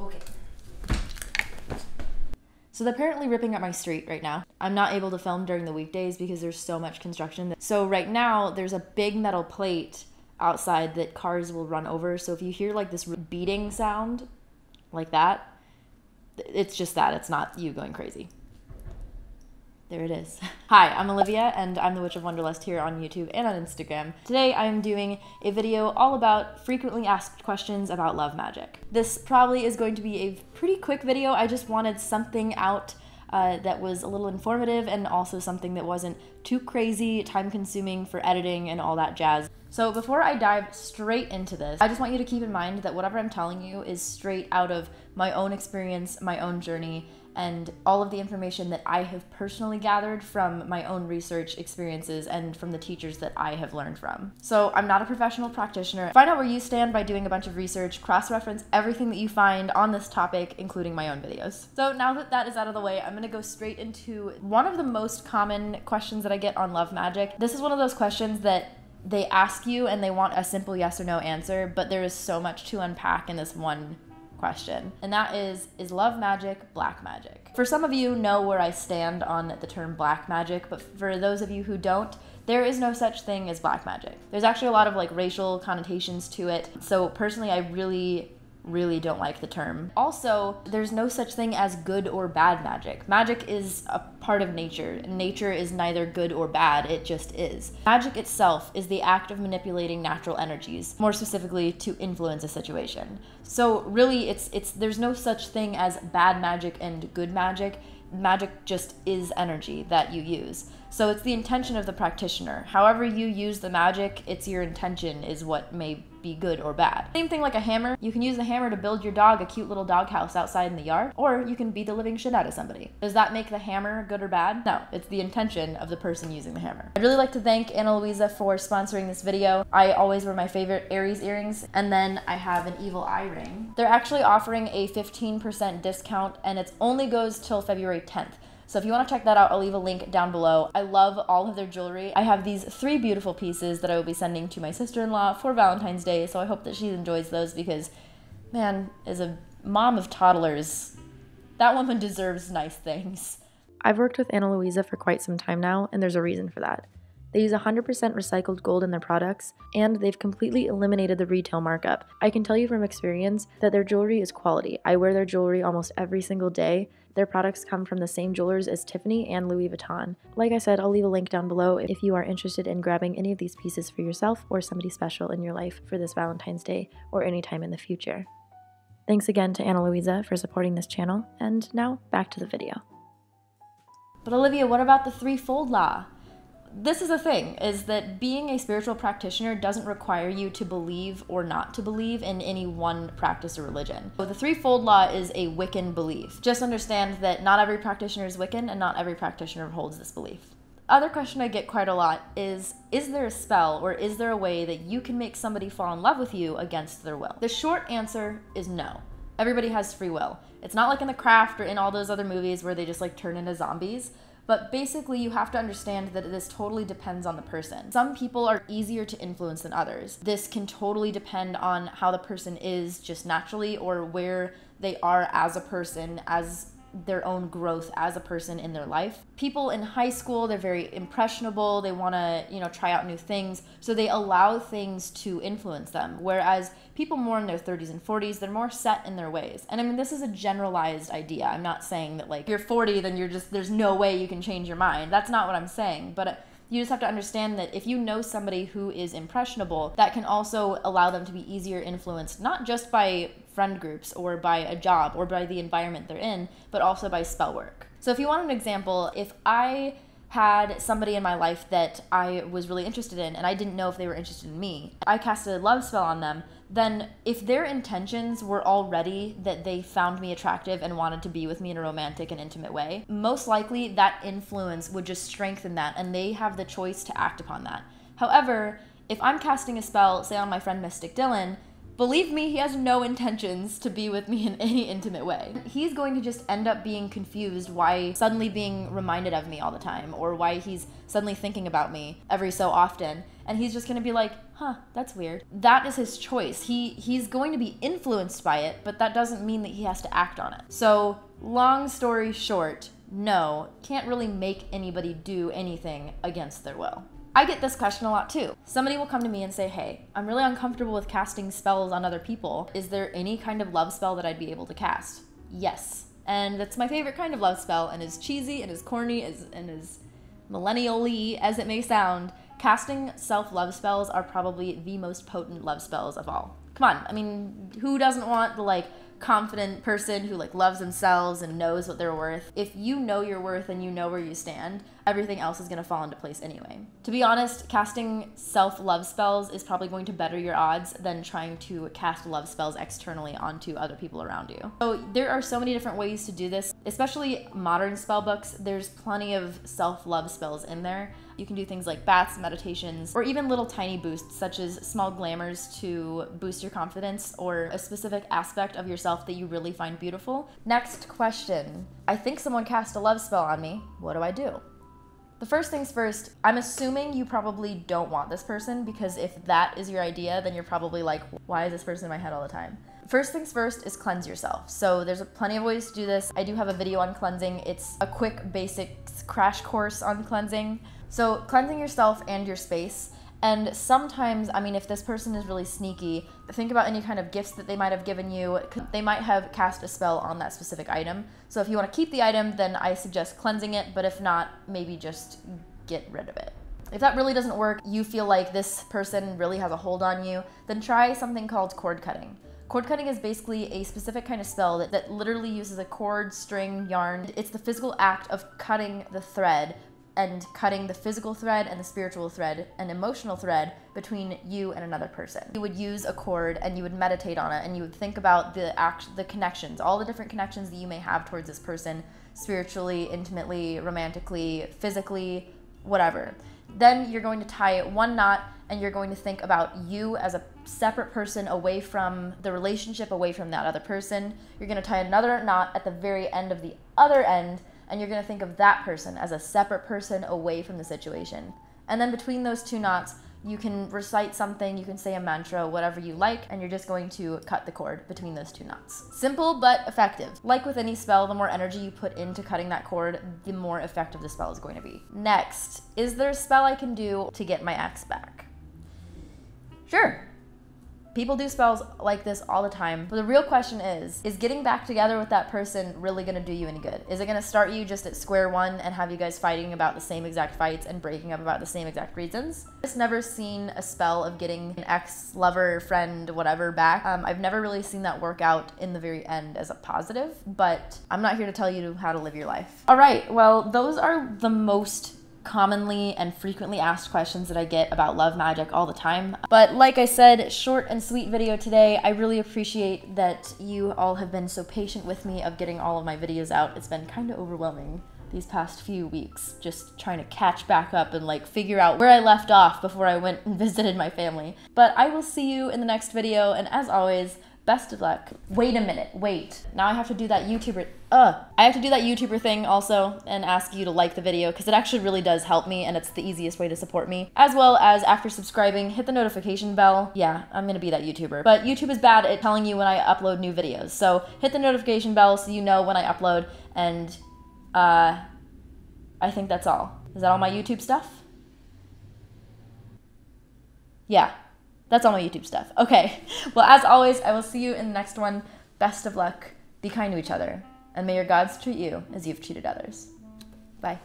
Okay. So they're apparently ripping up my street right now. I'm not able to film during the weekdays because there's so much construction. So right now there's a big metal plate outside that cars will run over. So if you hear like this beating sound like that, it's just that. It's not you going crazy. There it is. Hi, I'm Olivia and I'm the Witch of Wonderlust here on YouTube and on Instagram. Today I'm doing a video all about frequently asked questions about love magic. This probably is going to be a pretty quick video. I just wanted something out that was a little informative and also something that wasn't too crazy, time-consuming for editing and all that jazz. So before I dive straight into this, I just want you to keep in mind that whatever I'm telling you is straight out of my own experience, my own journey, and all of the information that I have personally gathered from my own research experiences and from the teachers that I have learned from. So I'm not a professional practitioner. Find out where you stand by doing a bunch of research, cross-reference everything that you find on this topic, including my own videos. So now that that is out of the way, I'm gonna go straight into one of the most common questions that I get on love magic. This is one of those questions that they ask you and they want a simple yes or no answer, but there is so much to unpack in this one question, and that is love magic black magic? For some of you know where I stand on the term black magic, but for those of you who don't, there is no such thing as black magic. There's actually a lot of like racial connotations to it, so personally I really don't like the term. Also, there's no such thing as good or bad magic. Magic is a part of nature, and nature is neither good or bad, it just is. Magic itself is the act of manipulating natural energies, more specifically to influence a situation. So really, there's no such thing as bad magic and good magic. Magic just is energy that you use. So it's the intention of the practitioner. However you use the magic, it's your intention is what may be good or bad. Same thing like a hammer. You can use the hammer to build your dog a cute little doghouse outside in the yard, or you can beat the living shit out of somebody. Does that make the hammer good or bad? No, it's the intention of the person using the hammer. I'd really like to thank Ana Luisa for sponsoring this video. I always wear my favorite Aries earrings, and then I have an evil eye ring. They're actually offering a 15% discount, and it only goes till February 10th. So if you want to check that out, I'll leave a link down below. I love all of their jewelry. I have these three beautiful pieces that I will be sending to my sister-in-law for Valentine's Day, so I hope that she enjoys those because, man, as a mom of toddlers, that woman deserves nice things. I've worked with Ana Luisa for quite some time now, and there's a reason for that. They use 100% recycled gold in their products, and they've completely eliminated the retail markup. I can tell you from experience that their jewelry is quality. I wear their jewelry almost every single day. Their products come from the same jewelers as Tiffany and Louis Vuitton. Like I said, I'll leave a link down below if you are interested in grabbing any of these pieces for yourself or somebody special in your life for this Valentine's Day or any time in the future. Thanks again to Ana Luisa for supporting this channel, and now back to the video. But Olivia, what about the threefold law? This is the thing, is that being a spiritual practitioner doesn't require you to believe or not to believe in any one practice or religion. So the threefold law is a Wiccan belief. Just understand that not every practitioner is Wiccan and not every practitioner holds this belief. Other question I get quite a lot is there a spell or is there a way that you can make somebody fall in love with you against their will? The short answer is no. Everybody has free will. It's not like in The Craft or in all those other movies where they just like turn into zombies. But basically, you have to understand that this totally depends on the person. Some people are easier to influence than others. This can totally depend on how the person is just naturally or where they are as a person, as their own growth as a person in their life. People in high school, they're very impressionable. They want to, you know, try out new things. So they allow things to influence them. Whereas people more in their 30s and 40s, they're more set in their ways. And I mean, this is a generalized idea. I'm not saying that like you're 40, then you're just, there's no way you can change your mind. That's not what I'm saying. But you just have to understand that if you know somebody who is impressionable, that can also allow them to be easier influenced, not just by friend groups or by a job or by the environment they're in, but also by spell work. So if you want an example, if I had somebody in my life that I was really interested in and I didn't know if they were interested in me, I cast a love spell on them, then if their intentions were already that they found me attractive and wanted to be with me in a romantic and intimate way, most likely that influence would just strengthen that and they have the choice to act upon that. However, if I'm casting a spell, say on my friend Mystic Dylan, Believe me, he has no intentions to be with me in any intimate way. He's going to just end up being confused why suddenly being reminded of me all the time, or why he's suddenly thinking about me every so often. And he's just gonna be like, huh, that's weird. That is his choice. He's going to be influenced by it, but that doesn't mean that he has to act on it. So long story short, no, can't really make anybody do anything against their will. I get this question a lot too. Somebody will come to me and say, hey, I'm really uncomfortable with casting spells on other people. Is there any kind of love spell that I'd be able to cast? Yes. And that's my favorite kind of love spell, and as cheesy and as corny and as millennial-y as it may sound, casting self-love spells are probably the most potent love spells of all. Come on, I mean, who doesn't want the like confident person who like loves themselves and knows what they're worth? If you know your worth and you know where you stand, everything else is gonna fall into place anyway. To be honest, casting self-love spells is probably going to better your odds than trying to cast love spells externally onto other people around you. So there are so many different ways to do this, especially modern spell books. There's plenty of self-love spells in there. You can do things like baths, meditations, or even little tiny boosts such as small glamours to boost your confidence or a specific aspect of yourself that you really find beautiful. Next question. I think someone cast a love spell on me. What do I do? The first things first, I'm assuming you probably don't want this person, because if that is your idea, then you're probably like, why is this person in my head all the time? First things first is cleanse yourself. So there's plenty of ways to do this. I do have a video on cleansing. It's a quick basic crash course on cleansing. So cleansing yourself and your space. And sometimes, I mean, if this person is really sneaky, think about any kind of gifts that they might have given you. They might have cast a spell on that specific item. So if you want to keep the item, then I suggest cleansing it, but if not, maybe just get rid of it. If that really doesn't work, you feel like this person really has a hold on you, then try something called cord cutting. Cord cutting is basically a specific kind of spell that literally uses a cord, string, yarn. It's the physical act of cutting the thread, and cutting the physical thread and the spiritual thread and emotional thread between you and another person. You would use a cord and you would meditate on it, and you would think about the connections, all the different connections that you may have towards this person, spiritually, intimately, romantically, physically, whatever. Then you're going to tie one knot, and you're going to think about you as a separate person away from the relationship, away from that other person. You're gonna tie another knot at the very end of the other end, and you're gonna think of that person as a separate person away from the situation. And then between those two knots, you can recite something, you can say a mantra, whatever you like, and you're just going to cut the cord between those two knots. Simple but effective. Like with any spell, the more energy you put into cutting that cord, the more effective the spell is going to be. Next, is there a spell I can do to get my ex back? Sure. People do spells like this all the time, but the real question is getting back together with that person really gonna do you any good? Is it gonna start you just at square one and have you guys fighting about the same exact fights and breaking up about the same exact reasons? I've just never seen a spell of getting an ex-lover, friend, whatever back. I've never really seen that work out in the very end as a positive, but I'm not here to tell you how to live your life. All right, well, those are the most commonly and frequently asked questions that I get about love magic all the time. But like I said, short and sweet video today. I really appreciate that you all have been so patient with me of getting all of my videos out. It's been kind of overwhelming these past few weeks, just trying to catch back up and like figure out where I left off before I went and visited my family. But I will see you in the next video, and as always, best of luck. Wait a minute, wait. Now I have to do that YouTuber, I have to do that YouTuber thing also and ask you to like the video, because it actually really does help me, and it's the easiest way to support me. As well as, after subscribing, hit the notification bell. Yeah, I'm gonna be that YouTuber. But YouTube is bad at telling you when I upload new videos. So hit the notification bell so you know when I upload, and I think that's all. Is that all my YouTube stuff? Yeah. That's all my YouTube stuff. Okay, well, as always, I will see you in the next one. Best of luck, be kind to each other, and may your gods treat you as you've treated others. Bye.